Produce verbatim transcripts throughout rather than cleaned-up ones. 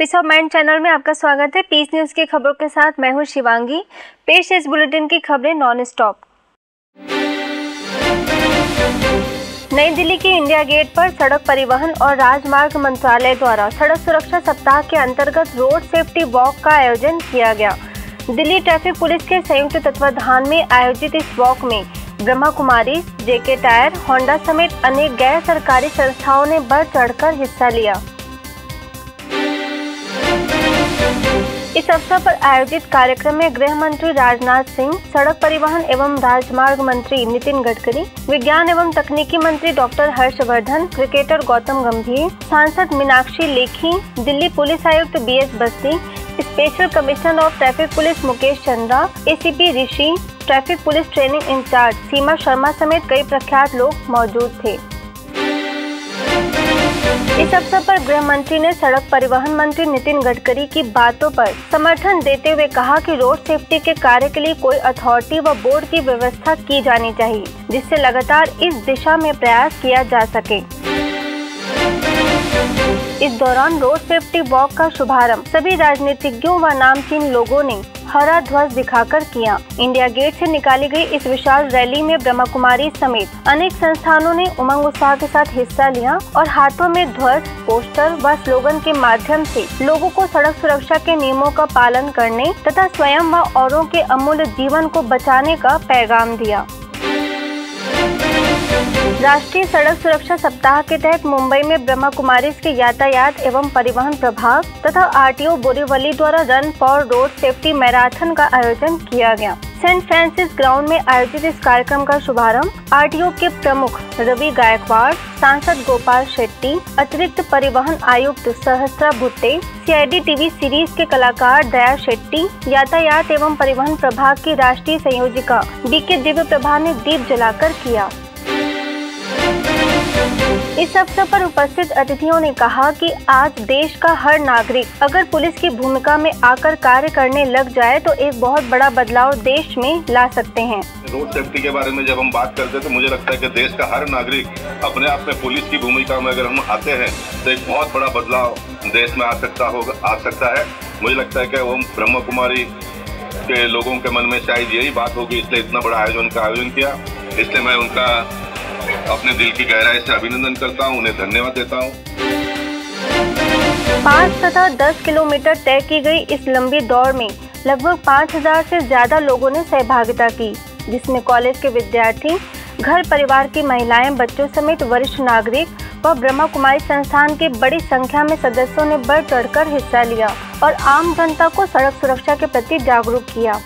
Piece of mind channel में आपका स्वागत है। पीस न्यूज़ की खबरों के साथ मैं हूं शिवांगी। पेश है इस बुलेटिन की खबरें नॉन स्टॉप। नई दिल्ली के इंडिया गेट पर सड़क परिवहन और राजमार्ग मंत्रालय द्वारा सड़क सुरक्षा सप्ताह के अंतर्गत रोड सेफ्टी वॉक का आयोजन किया गया। दिल्ली ट्रैफिक पुलिस के संयुक्त तत्वाधान में आयोजित इस वॉक में ब्रह्मा कुमारी, जेके टायर, होंडा समेत अनेक गैर सरकारी संस्थाओं ने बढ़ चढ़कर हिस्सा लिया। इस अवसर पर आयोजित कार्यक्रम में गृह मंत्री राजनाथ सिंह, सड़क परिवहन एवं राजमार्ग मंत्री नितिन गडकरी, विज्ञान एवं तकनीकी मंत्री डॉक्टर हर्षवर्धन, क्रिकेटर गौतम गंभीर, सांसद मीनाक्षी लेखी, दिल्ली पुलिस आयुक्त B S Bassi, special commissioner of traffic police Mukesh Chandra, ACP Rishi, traffic police training in charge Seema Sharma समेत कई प्रख्यात लोग मौजूद थे। इस अवसर पर गृह मंत्री ने सड़क परिवहन मंत्री नितिन गडकरी की बातों पर समर्थन देते हुए कहा कि रोड सेफ्टी के कार्य के लिए कोई अथॉरिटी व बोर्ड की व्यवस्था की जानी चाहिए, जिससे लगातार इस दिशा में प्रयास किया जा सके। इस दौरान रोड सेफ्टी वॉक का शुभारंभ सभी राजनीतिज्ञों व नामचीन लोगों ने हरा ध्वज दिखाकर किया। इंडिया गेट से निकाली गई इस विशाल रैली में ब्रह्मा कुमारी समेत अनेक संस्थानों ने उमंग उत्साह के साथ हिस्सा लिया और हाथों में ध्वज, पोस्टर व स्लोगन के माध्यम से लोगों को सड़क सुरक्षा के नियमों का पालन करने तथा स्वयं व औरों के अमूल्य जीवन को बचाने का पैगाम दिया। राष्ट्रीय सड़क सुरक्षा सप्ताह के तहत मुंबई में ब्रह्मा कुमारी के यातायात एवं परिवहन प्रभाग तथा आरटीओ बोरीवली द्वारा run for road safety marathon का आयोजन किया गया। सेंट फ्रांसिस ग्राउंड में आयोजित इस कार्यक्रम का शुभारंभ आरटीओ के प्रमुख रवि गायकवाड़, सांसद गोपाल शेट्टी, अतिरिक्त परिवहन आयुक्त सहस्रा भुट्टे, सीआईडी टीवी सीरीज के कलाकार दया शेट्टी, यातायात एवं परिवहन प्रभाग की राष्ट्रीय संयोजिका बी के दिव्य प्रभा ने दीप जलाकर किया। इस अवसर पर उपस्थित अतिथियों ने कहा कि आज देश का हर नागरिक अगर पुलिस की भूमिका में आकर कार्य करने लग जाए तो एक बहुत बड़ा बदलाव देश में ला सकते हैं। रोड सेफ्टी के बारे में जब हम बात करते हैं तो मुझे लगता है कि देश का हर नागरिक अपने आप में पुलिस की भूमिका में अगर हम आते हैं तो एक बहुत बड़ा बदलाव देश में आ सकता होगा आ सकता है। मुझे लगता है कि वो ब्रह्मा कुमारी के लोगों के मन में शायद यही बात होगी, इसलिए इतना बड़ा आयोजन का आयोजन किया। इसलिए मैं उनका अपने दिल की गहराई से अभिनंदन करता हूं, उन्हें धन्यवाद देता हूं। पाँच तथा दस किलोमीटर तय की गई इस लंबी दौड़ में लगभग पाँच हज़ार से ज्यादा लोगों ने सहभागिता की, जिसमें कॉलेज के विद्यार्थी, घर परिवार की महिलाएं, बच्चों समेत वरिष्ठ नागरिक व ब्रह्मा कुमारी संस्थान के बड़ी संख्या में सदस्यों ने बढ़ चढ़कर हिस्सा लिया और आम जनता को सड़क सुरक्षा के प्रति जागरूक किया।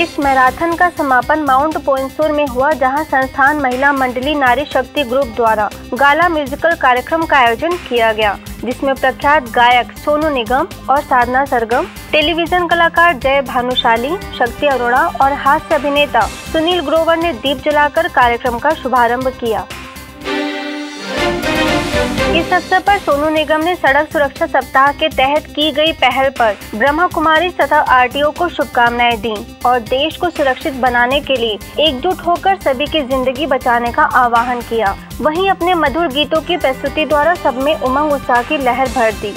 इस मैराथन का समापन माउंट पोइंसोर में हुआ, जहां संस्थान महिला मंडली नारी शक्ति ग्रुप द्वारा गाला म्यूजिकल कार्यक्रम का आयोजन किया गया, जिसमें प्रख्यात गायक सोनू निगम और साधना सरगम, टेलीविजन कलाकार जय भानुशाली, शक्ति अरोड़ा और हास्य अभिनेता सुनील ग्रोवर ने दीप जलाकर कार्यक्रम का शुभारम्भ किया। इस अवसर पर सोनू निगम ने सड़क सुरक्षा सप्ताह के तहत की गई पहल पर ब्रह्मा कुमारी तथा आरटीओ को शुभकामनाएं दी और देश को सुरक्षित बनाने के लिए एकजुट होकर सभी की जिंदगी बचाने का आह्वान किया। वहीं अपने मधुर गीतों की प्रस्तुति द्वारा सब में उमंग उत्साह की लहर भर दी।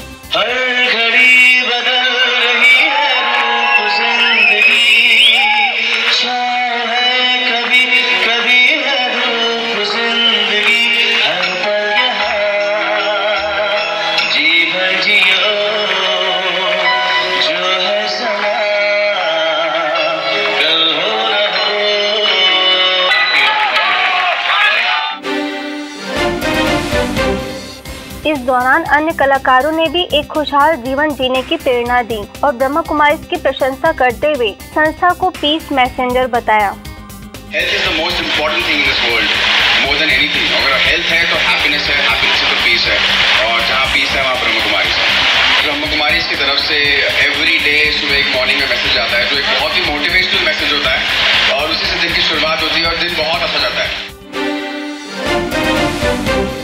इस दौरान अन्य कलाकारों ने भी एक खुशहाल जीवन जीने की प्रेरणा दी और ब्रह्मा कुमारी की प्रशंसा करते हुए संस्था को पीस मैसेंजर बताया। Health is the most important thing in this world, more than anything. अगर हेल्थ है तो हैप्पीनेस है, हैप्पीनेस है तो पीस है, और जहाँ पीस है वहाँ ब्रह्मा कुमारी है। ब्रह्मा कुमारी की तरफ से एवरी डे सुबह एक मॉर्निंग में मैसेज आता है जो एक बहुत ही मोटिवेशनल मैसेज होता है और उसी से दिन की शुरुआत होती है और दिन बहुत अच्छा जाता है।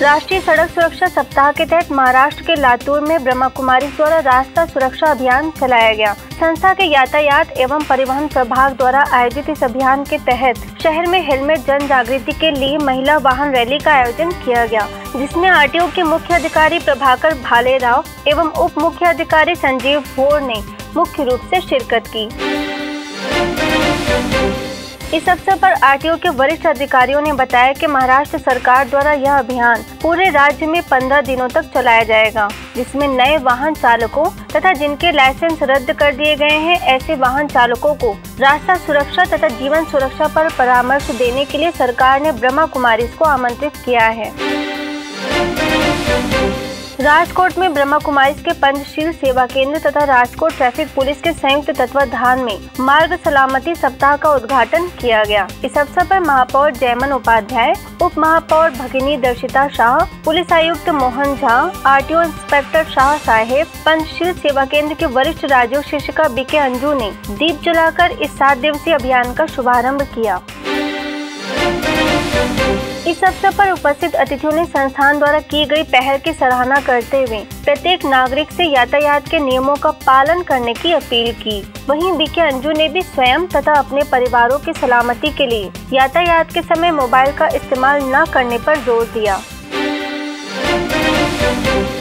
राष्ट्रीय सड़क सुरक्षा सप्ताह के तहत महाराष्ट्र के लातूर में ब्रह्मा कुमारी द्वारा रास्ता सुरक्षा अभियान चलाया गया। संस्था के यातायात एवं परिवहन विभाग द्वारा आयोजित इस अभियान के तहत शहर में हेलमेट जन जागृति के लिए महिला वाहन रैली का आयोजन किया गया, जिसमें आरटीओ के मुख्य अधिकारी प्रभाकर भाले राव एवं उप मुख्य अधिकारी संजीव बोर ने मुख्य रूप से शिरकत की। इस अवसर पर आरटीओ के वरिष्ठ अधिकारियों ने बताया कि महाराष्ट्र सरकार द्वारा यह अभियान पूरे राज्य में पंद्रह दिनों तक चलाया जाएगा, जिसमें नए वाहन चालकों तथा जिनके लाइसेंस रद्द कर दिए गए हैं ऐसे वाहन चालकों को रास्ता सुरक्षा तथा जीवन सुरक्षा पर परामर्श देने के लिए सरकार ने ब्रह्मा कुमारी को आमंत्रित किया है। राजकोट में ब्रह्मा कुमारी के पंचशील सेवा केंद्र तथा राजकोट ट्रैफिक पुलिस के संयुक्त तत्वाधान में मार्ग सलामती सप्ताह का उद्घाटन किया गया। इस अवसर पर महापौर जयमन उपाध्याय, उप महापौर भगिनी दर्शिता शाह, पुलिस आयुक्त मोहन झा, आरटीओ इंस्पेक्टर शाह साहेब, पंचशील सेवा केंद्र के वरिष्ठ राज्य शिक्षिका बी के अंजू ने दीप जलाकर इस सात दिवसीय अभियान का शुभारम्भ किया। इस अवसर पर उपस्थित अतिथियों ने संस्थान द्वारा की गई पहल की सराहना करते हुए प्रत्येक नागरिक से यातायात के नियमों का पालन करने की अपील की। वहीं बी के अंजू ने भी स्वयं तथा अपने परिवारों की सलामती के लिए यातायात के समय मोबाइल का इस्तेमाल न करने पर जोर दिया।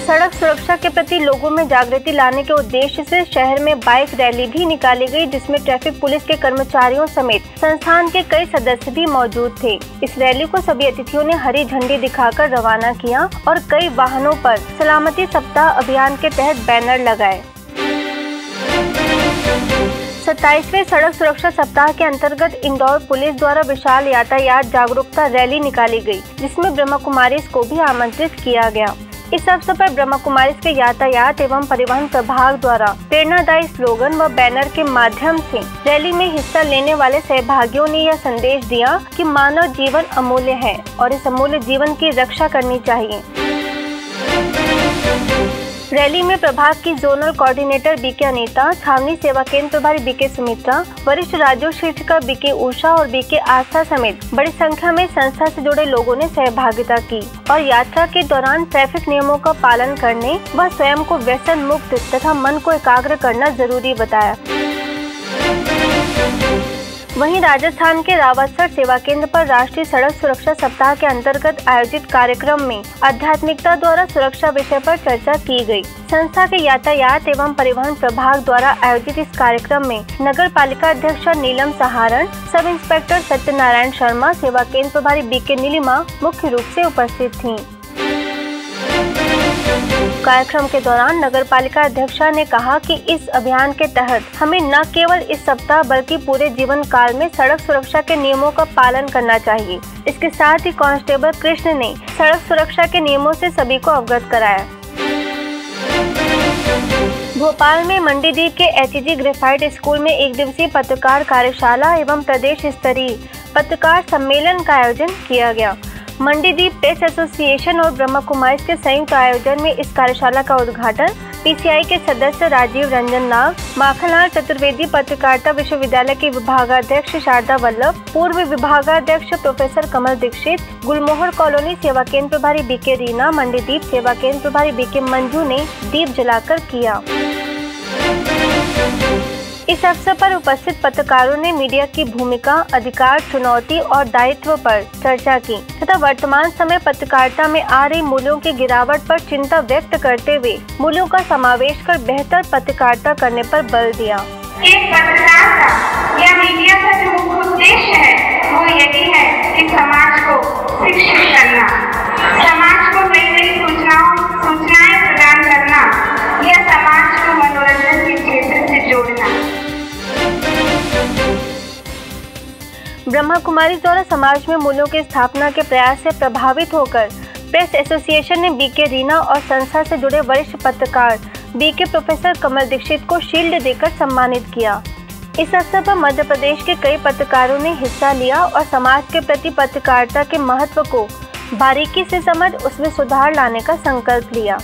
सड़क सुरक्षा के प्रति लोगों में जागृति लाने के उद्देश्य से शहर में बाइक रैली भी निकाली गई, जिसमें ट्रैफिक पुलिस के कर्मचारियों समेत संस्थान के कई सदस्य भी मौजूद थे। इस रैली को सभी अतिथियों ने हरी झंडी दिखाकर रवाना किया और कई वाहनों पर सलामती सप्ताह अभियान के तहत बैनर लगाए। सत्ताईसवें सड़क सुरक्षा सप्ताह के अंतर्गत इंदौर पुलिस द्वारा विशाल यातायात जागरूकता रैली निकाली गई, जिसमें ब्रह्मा कुमारी को भी आमंत्रित किया गया। इस अवसर पर ब्रह्मा कुमारी के यातायात एवं परिवहन विभाग द्वारा प्रेरणादायी स्लोगन व बैनर के माध्यम से रैली में हिस्सा लेने वाले सहभागियों ने यह संदेश दिया कि मानव जीवन अमूल्य है और इस अमूल्य जीवन की रक्षा करनी चाहिए। रैली में प्रभाग की जोनल कोऑर्डिनेटर बी के अनिता, छावनी सेवा केंद्र प्रभारी बी के सुमित्रा, वरिष्ठ राज्य शिक्षिका बी के ऊषा और बी के आस्था समेत बड़ी संख्या में संस्था से जुड़े लोगों ने सहभागिता की और यात्रा के दौरान ट्रैफिक नियमों का पालन करने व स्वयं को व्यसन मुक्त तथा मन को एकाग्र करना जरूरी बताया। वहीं राजस्थान के रावतसर सेवा केंद्र पर राष्ट्रीय सड़क सुरक्षा सप्ताह के अंतर्गत आयोजित कार्यक्रम में आध्यात्मिकता द्वारा सुरक्षा विषय पर चर्चा की गई। संस्था के यातायात एवं परिवहन प्रभाग द्वारा आयोजित इस कार्यक्रम में नगर पालिका अध्यक्ष नीलम सहारन, सब इंस्पेक्टर सत्यनारायण शर्मा, सेवा केंद्र प्रभारी बी के नीलिमा मुख्य रूप से उपस्थित थीं। कार्यक्रम के दौरान नगर पालिका अध्यक्षा ने कहा कि इस अभियान के तहत हमें न केवल इस सप्ताह बल्कि पूरे जीवन काल में सड़क सुरक्षा के नियमों का पालन करना चाहिए। इसके साथ ही कांस्टेबल कृष्ण ने सड़क सुरक्षा के नियमों से सभी को अवगत कराया। भोपाल में मंडीदीप के एचजी ग्रेफाइट स्कूल में एक दिवसीय पत्रकार कार्यशाला एवं प्रदेश स्तरीय पत्रकार सम्मेलन का आयोजन किया गया। मंडीदीप प्रेस एसोसिएशन और ब्रह्मा कुमारी के संयुक्त आयोजन में इस कार्यशाला का उद्घाटन पीसीआई के सदस्य राजीव रंजन नाग, माखनलाल चतुर्वेदी पत्रकारिता विश्वविद्यालय के विभागाध्यक्ष शारदा वल्लभ, पूर्व विभागाध्यक्ष प्रोफेसर कमल दीक्षित, गुलमोहर कॉलोनी सेवा केंद्र प्रभारी बी के रीना, मंडीदीप सेवा केंद्र प्रभारी बी के मंजू ने दीप जलाकर किया। इस अवसर पर उपस्थित पत्रकारों ने मीडिया की भूमिका, अधिकार, चुनौती और दायित्व पर चर्चा की तथा वर्तमान समय पत्रकारिता में आ रही मूल्यों की गिरावट पर चिंता व्यक्त करते हुए मूल्यों का समावेश कर बेहतर पत्रकारिता करने पर बल दिया। एक पत्रकार का या मीडिया का जो मुख्य उद्देश्य है वो यही है कि समाज को शिक्षित करना, समाज को नई नई सूचनाओं सूचनाएं प्रदान करना या समाज को मनोरंजन के क्षेत्र से जोड़ना। ब्रह्मा कुमारी द्वारा समाज में मूल्यों की स्थापना के प्रयास से प्रभावित होकर प्रेस एसोसिएशन ने बी के रीना और संस्था से जुड़े वरिष्ठ पत्रकार बी के प्रोफेसर कमल दीक्षित को शील्ड देकर सम्मानित किया। इस अवसर पर मध्य प्रदेश के कई पत्रकारों ने हिस्सा लिया और समाज के प्रति पत्रकारिता के महत्व को बारीकी से समझ उसमें सुधार लाने का संकल्प लिया।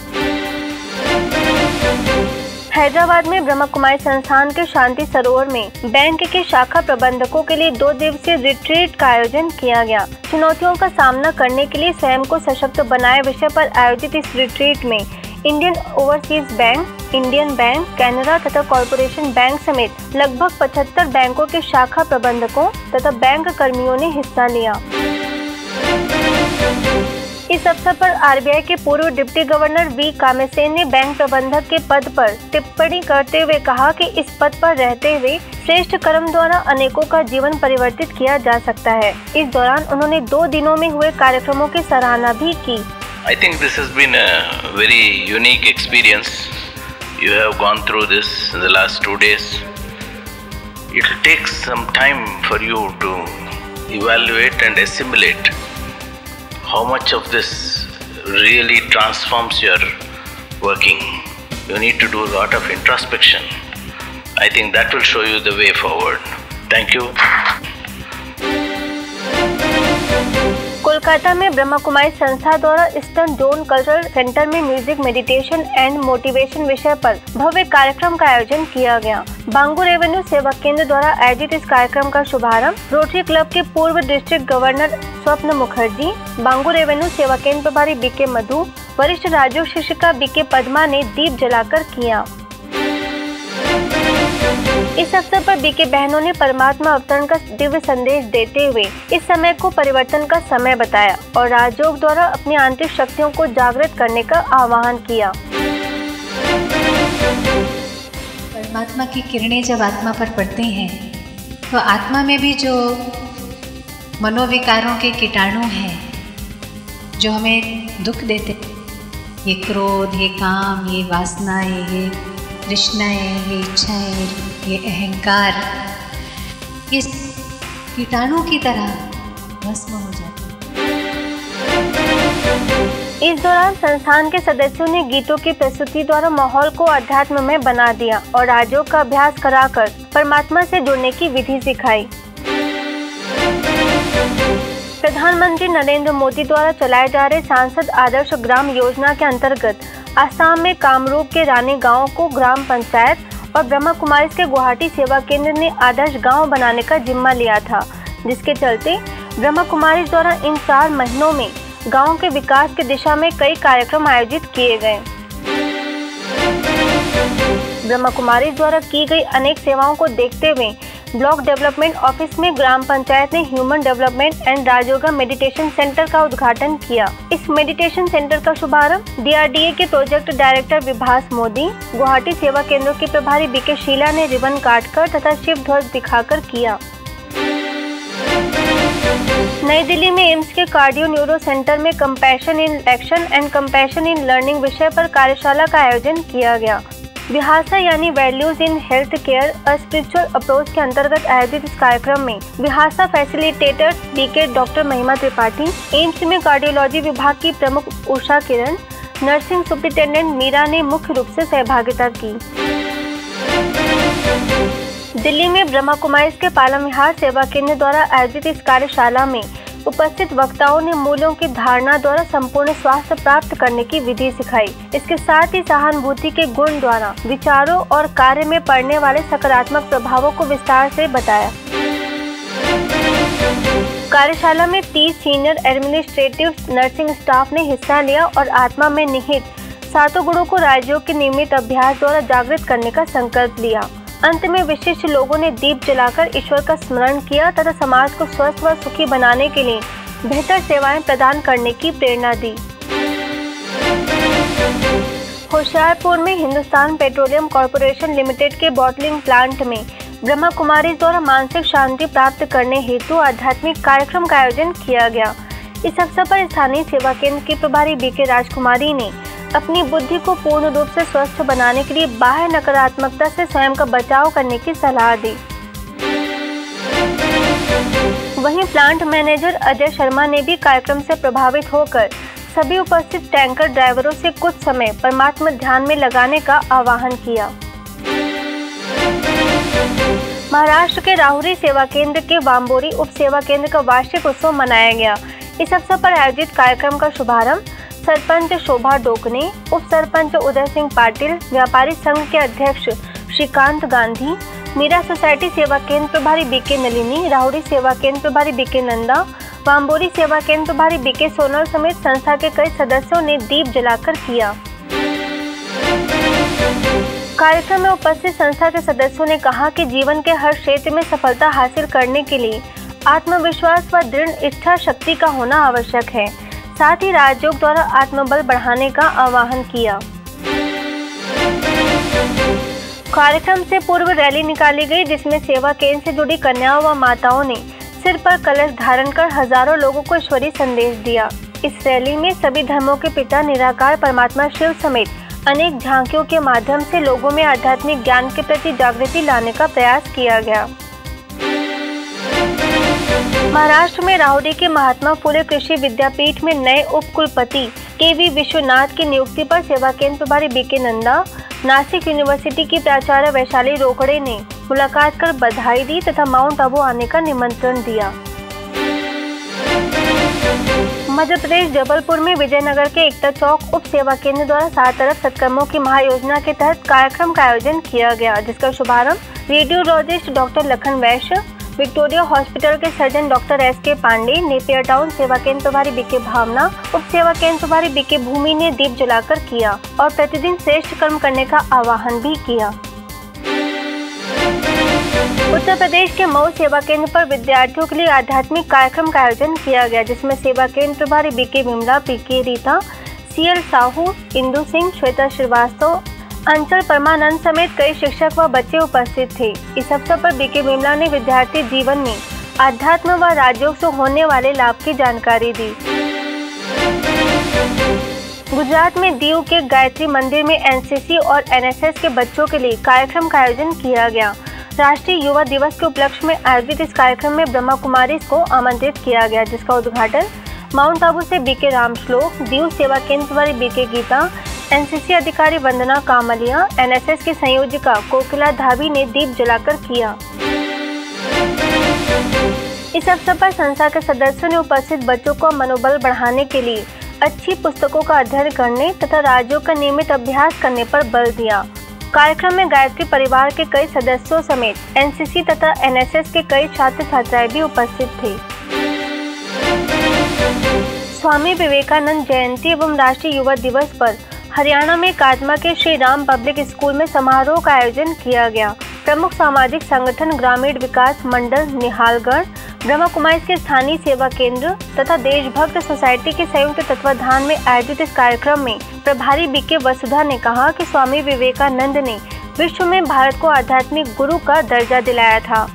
हैदराबाद में ब्रह्म कुमारी संस्थान के शांति सरोवर में बैंक के शाखा प्रबंधकों के लिए दो दिवसीय रिट्रीट का आयोजन किया गया। चुनौतियों का सामना करने के लिए स्वयं को सशक्त बनाए विषय पर आयोजित इस रिट्रीट में Indian overseas bank, Indian bank, Canara तथा कॉरपोरेशन बैंक समेत लगभग पचहत्तर बैंकों के शाखा प्रबंधकों तथा बैंक कर्मियों ने हिस्सा लिया। इस अवसर पर आरबीआई के पूर्व डिप्टी गवर्नर वी कामेसेन ने बैंक प्रबंधक के पद पर टिप्पणी करते हुए कहा कि इस पद पर रहते हुए श्रेष्ठ कर्म द्वारा अनेकों का जीवन परिवर्तित किया जा सकता है। इस दौरान उन्होंने दो दिनों में हुए कार्यक्रमों की सराहना भी की। I think this has been a very unique experience. You have gone through this in the last two days. It takes some time for you to evaluate and assimilate how much of this really transforms your working. You need to do a lot of introspection. I think that will show you the way forward. Thank you. Kolkata में ब्रह्मा कुमारी संस्था द्वारा eastern zone cultural centre में music, meditation and motivation विषय पर भव्य कार्यक्रम का आयोजन किया गया। बांगू रेवेन्यू सेवा केंद्र द्वारा आयोजित इस कार्यक्रम का शुभारंभ रोटरी क्लब के पूर्व डिस्ट्रिक्ट गवर्नर स्वप्न मुखर्जी, बांगू रेवेन्यू सेवा केंद्र प्रभारी बी के मधु, वरिष्ठ राजयोग शिक्षिका बी के पद्मा ने दीप जलाकर किया। इस अवसर पर बीके बहनों ने परमात्मा अवतरण का दिव्य संदेश देते हुए इस समय को परिवर्तन का समय बताया और राजयोग द्वारा अपनी आंतरिक शक्तियों को जागृत करने का आह्वान किया। परमात्मा की किरणें जब आत्मा पर पड़ते हैं तो आत्मा में भी जो मनोविकारों के कीटाणु हैं जो हमें दुख देते, ये क्रोध, ये काम, ये वासनाएं, ये तृष्णाएं, ये इच्छाएं, ये अहंकार, इस कीटाणु की तरह भस्म हो जाते। इस दौरान संस्थान के सदस्यों ने गीतों की प्रस्तुति द्वारा माहौल को आध्यात्म में बना दिया और राजयोग का अभ्यास कराकर परमात्मा से जुड़ने की विधि सिखाई। प्रधानमंत्री नरेंद्र मोदी द्वारा चलाए जा रहे सांसद आदर्श ग्राम योजना के अंतर्गत आसाम में कामरूप के रानी गांव को ग्राम पंचायत और ब्रह्मा कुमारी के गुवाहाटी सेवा केंद्र ने आदर्श गांव बनाने का जिम्मा लिया था, जिसके चलते ब्रह्मा कुमारी द्वारा इन चार महीनों में गांव के विकास की दिशा में कई कार्यक्रम आयोजित किए गए। ब्रह्मा कुमारी द्वारा की गई अनेक सेवाओं को देखते हुए ब्लॉक डेवलपमेंट ऑफिस में ग्राम पंचायत ने human development and Rajyoga meditation centre का उद्घाटन किया। इस मेडिटेशन सेंटर का शुभारंभ डीआरडीए के प्रोजेक्ट डायरेक्टर विभास मोदी, गुवाहाटी सेवा केंद्रों के प्रभारी बीके शीला ने रिबन काटकर तथा शिव ध्वज दिखाकर किया। नई दिल्ली में एम्स के कार्डियो न्यूरो सेंटर में compassion in action and compassion in learning विषय पर कार्यशाला का आयोजन किया गया। विहासा यानी values in health care a spiritual approach के अंतर्गत आयोजित इस कार्यक्रम में विहासा फैसिलिटेटर डीके डॉक्टर महिमा त्रिपाठी, एम्स में कार्डियोलॉजी विभाग की प्रमुख ऊषा किरण, नर्सिंग सुप्रिंटेंडेंट मीरा ने मुख्य रूप से सहभागिता की। दिल्ली में ब्रह्मा कुमारी के पालम विहार सेवा केंद्र द्वारा आयोजित इस कार्यशाला में उपस्थित वक्ताओं ने मूल्यों की धारणा द्वारा संपूर्ण स्वास्थ्य प्राप्त करने की विधि सिखाई। इसके साथ ही सहानुभूति के गुण द्वारा विचारों और कार्य में पड़ने वाले सकारात्मक प्रभावों को विस्तार से बताया। कार्यशाला में तीस सीनियर एडमिनिस्ट्रेटिव नर्सिंग स्टाफ ने हिस्सा लिया और आत्मा में निहित सातों गुणों को राजयोग के नियमित अभ्यास द्वारा जागृत करने का संकल्प लिया। अंत में विशिष्ट लोगों ने दीप जलाकर ईश्वर का स्मरण किया तथा समाज को स्वस्थ व सुखी बनाने के लिए बेहतर सेवाएं प्रदान करने की प्रेरणा दी। होशियारपुर में हिंदुस्तान पेट्रोलियम कॉरपोरेशन लिमिटेड के बॉटलिंग प्लांट में ब्रह्मा कुमारी द्वारा मानसिक शांति प्राप्त करने हेतु आध्यात्मिक कार्यक्रम का आयोजन किया गया। इस अवसर पर स्थानीय सेवा केंद्र की प्रभारी बी के राजकुमारी ने अपनी बुद्धि को पूर्ण रूप से स्वस्थ बनाने के लिए बाह्य नकारात्मकता से स्वयं का बचाव करने की सलाह दी। वहीं प्लांट मैनेजर अजय शर्मा ने भी कार्यक्रम से प्रभावित होकर सभी उपस्थित टैंकर ड्राइवरों से कुछ समय परमात्मा ध्यान में लगाने का आह्वान किया। महाराष्ट्र के राहुरी सेवा केंद्र के वाम्बोरी उप सेवा केंद्र का वार्षिक उत्सव मनाया गया। इस अवसर पर आयोजित कार्यक्रम का शुभारंभ सरपंच शोभा डोकने, उप सरपंच उदय सिंह पाटिल, व्यापारी संघ के अध्यक्ष श्रीकांत गांधी, मीरा सोसाइटी सेवा केंद्र प्रभारी बी के नीलिमा, राहुरी सेवा केंद्र प्रभारी बी के नंदा, वाम्बोरी सेवा केंद्र प्रभारी बी के सोनल समेत संस्था के कई सदस्यों ने दीप जलाकर किया। कार्यक्रम में उपस्थित संस्था के सदस्यों ने कहा कि जीवन के हर क्षेत्र में सफलता हासिल करने के लिए आत्मविश्वास व दृढ़ इच्छा शक्ति का होना आवश्यक है। साथ ही राजयोग द्वारा आत्मबल बढ़ाने का आह्वान किया। कार्यक्रम से पूर्व रैली निकाली गई, जिसमें सेवा केंद्र से जुड़ी कन्याओं व माताओं ने सिर पर कलश धारण कर हजारों लोगों को ईश्वरीय संदेश दिया। इस रैली में सभी धर्मों के पिता निराकार परमात्मा शिव समेत अनेक झांकियों के माध्यम से लोगों में आध्यात्मिक ज्ञान के प्रति जागृति लाने का प्रयास किया गया। महाराष्ट्र में राहुरी के महात्मा फुले कृषि विद्यापीठ में नए उप कुलपति के वी विश्वनाथ की नियुक्ति पर सेवा केंद्र प्रभारी बी के नंदा, नासिक यूनिवर्सिटी की प्राचार्य वैशाली रोकड़े ने मुलाकात कर बधाई दी तथा माउंट आबू आने का निमंत्रण दिया। मध्य प्रदेश जबलपुर में विजयनगर के एकता चौक उप सेवा केंद्र द्वारा सात अरब सत्कर्मों की महायोजना के तहत कार्यक्रम का आयोजन किया गया, जिसका शुभारंभ radiologist doctor Lakhan Vaishya, Victoria hospital के surgeon doctor S K Pandey, Napier town सेवा केंद्र प्रभारी बी के भावना, उप सेवा केंद्र प्रभारी बी के भूमि ने दीप जलाकर किया और प्रतिदिन श्रेष्ठ कर्म करने का आह्वान भी किया। उत्तर प्रदेश के मऊ सेवा केंद्र पर विद्यार्थियों के लिए आध्यात्मिक कार्यक्रम का आयोजन किया गया, जिसमें सेवा केंद्र प्रभारी बी के Vimla, P K Rita, C L Sahu, Indu Singh, Shweta Srivastava, Anchal Parmanand समेत कई शिक्षक व बच्चे उपस्थित थे। इस अवसर पर बीके बिमला ने विद्यार्थी जीवन में आध्यात्म व राजयोग से होने वाले लाभ की जानकारी दी। गुजरात में दीव के गायत्री मंदिर में एनसीसी और एनएसएस के बच्चों के लिए कार्यक्रम का आयोजन किया गया। राष्ट्रीय युवा दिवस के उपलक्ष्य में आयोजित इस कार्यक्रम में ब्रह्मा कुमारी को आमंत्रित किया गया, जिसका उद्घाटन माउंट आबू से बी के राम श्लोक, दीव सेवा केंद्र वाली बी के गीता, एनसीसी अधिकारी वंदना कामलिया, एनएसएस के संयोजिका कोकिला धाबी ने दीप जलाकर किया। इस अवसर पर संस्था के सदस्यों ने उपस्थित बच्चों को मनोबल बढ़ाने के लिए अच्छी पुस्तकों का अध्ययन करने तथा राज्यों का नियमित अभ्यास करने पर बल दिया। कार्यक्रम में गायत्री परिवार के कई सदस्यों समेत एनसीसी तथा एनएसएस के कई छात्र छात्राएं भी उपस्थित थे। स्वामी विवेकानंद जयंती एवं राष्ट्रीय युवा दिवस पर हरियाणा में कादमा के श्री राम पब्लिक स्कूल में समारोह का आयोजन किया गया। प्रमुख सामाजिक संगठन ग्रामीण विकास मंडल निहालगढ़, ब्रह्मा कुमारी के स्थानीय सेवा केंद्र तथा देशभक्त सोसाइटी के संयुक्त तत्वाधान में आयोजित इस कार्यक्रम में प्रभारी बी के वसुधा ने कहा कि स्वामी विवेकानंद ने विश्व में भारत को आध्यात्मिक गुरु का दर्जा दिलाया था।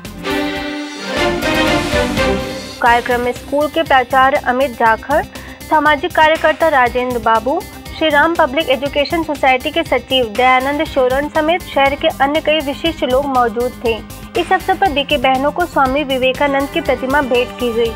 कार्यक्रम में स्कूल के प्राचार्य अमित जाखड़, सामाजिक कार्यकर्ता Rajendra Babu, Shri Ram public education society के सचिव दयानंद शोरन समेत शहर के अन्य कई विशिष्ट लोग मौजूद थे। इस अवसर पर बीके बहनों को स्वामी विवेकानंद की प्रतिमा भेंट की गई।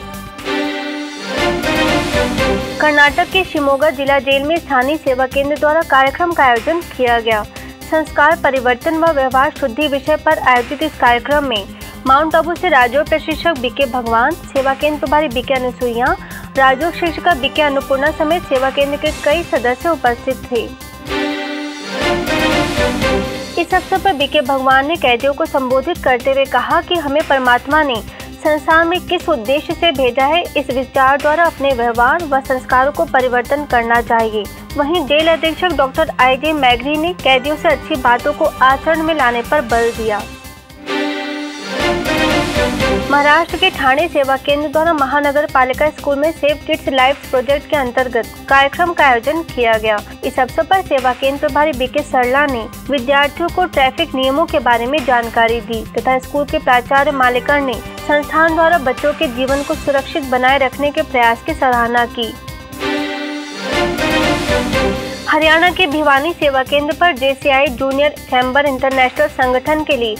कर्नाटक के शिमोगा जिला जेल में स्थानीय सेवा केंद्र द्वारा कार्यक्रम का आयोजन किया गया। संस्कार परिवर्तन व व्यवहार शुद्धि विषय पर आयोजित इस कार्यक्रम में माउंट आबू से राजयोग प्रशिक्षक बीके भगवान, सेवा केंद्र प्रभारी बीके अनुसुईया, राजयोग शिक्षिका बीके अन्नपूर्णा समेत सेवा केंद्र के कई सदस्य उपस्थित थे। इस अवसर पर बीके भगवान ने कैदियों को संबोधित करते हुए कहा कि हमें परमात्मा ने संसार में किस उद्देश्य से भेजा है, इस विचार द्वारा अपने व्यवहार व संस्कारों को परिवर्तन करना चाहिए। वहीं जेल अधीक्षक डॉक्टर आई जे मैगरी ने कैदियों से अच्छी बातों को आचरण में लाने पर बल दिया। महाराष्ट्र के ठाणे सेवा केंद्र द्वारा महानगर पालिका स्कूल में सेव किड्स लाइफ प्रोजेक्ट के अंतर्गत कार्यक्रम का आयोजन किया गया। इस अवसर पर सेवा केंद्र प्रभारी बी के सरला ने विद्यार्थियों को ट्रैफिक नियमों के बारे में जानकारी दी तथा स्कूल के प्राचार्य मालिका ने संस्थान द्वारा बच्चों के जीवन को सुरक्षित बनाए रखने के प्रयास की सराहना की। हरियाणा के भिवानी सेवा केंद्र पर जेसीआई जूनियर चैम्बर इंटरनेशनल संगठन के लिए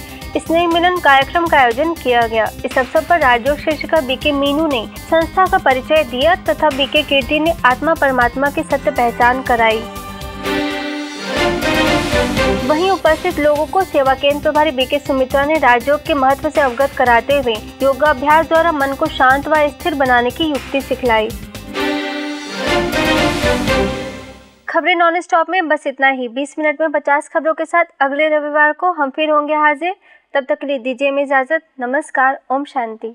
स्नेह मिलन कार्यक्रम का आयोजन किया गया। इस अवसर पर राजयोग शिक्षिका बीके मीनू ने संस्था का परिचय दिया तथा बीके कीर्ति ने आत्मा परमात्मा की सत्य पहचान कराई। वहीं उपस्थित लोगों को सेवा केंद्र प्रभारी बीके सुमित्रा ने राजयोग के महत्व से अवगत कराते हुए योगाभ्यास द्वारा मन को शांत व स्थिर बनाने की युक्ति सिखलाई। खबरें नॉन स्टॉप में बस इतना ही। बीस मिनट में पचास खबरों के साथ अगले रविवार को हम फिर होंगे हाजिर। तब तक के लिए दीजिए हमें इजाजत। नमस्कार, ओम शांति।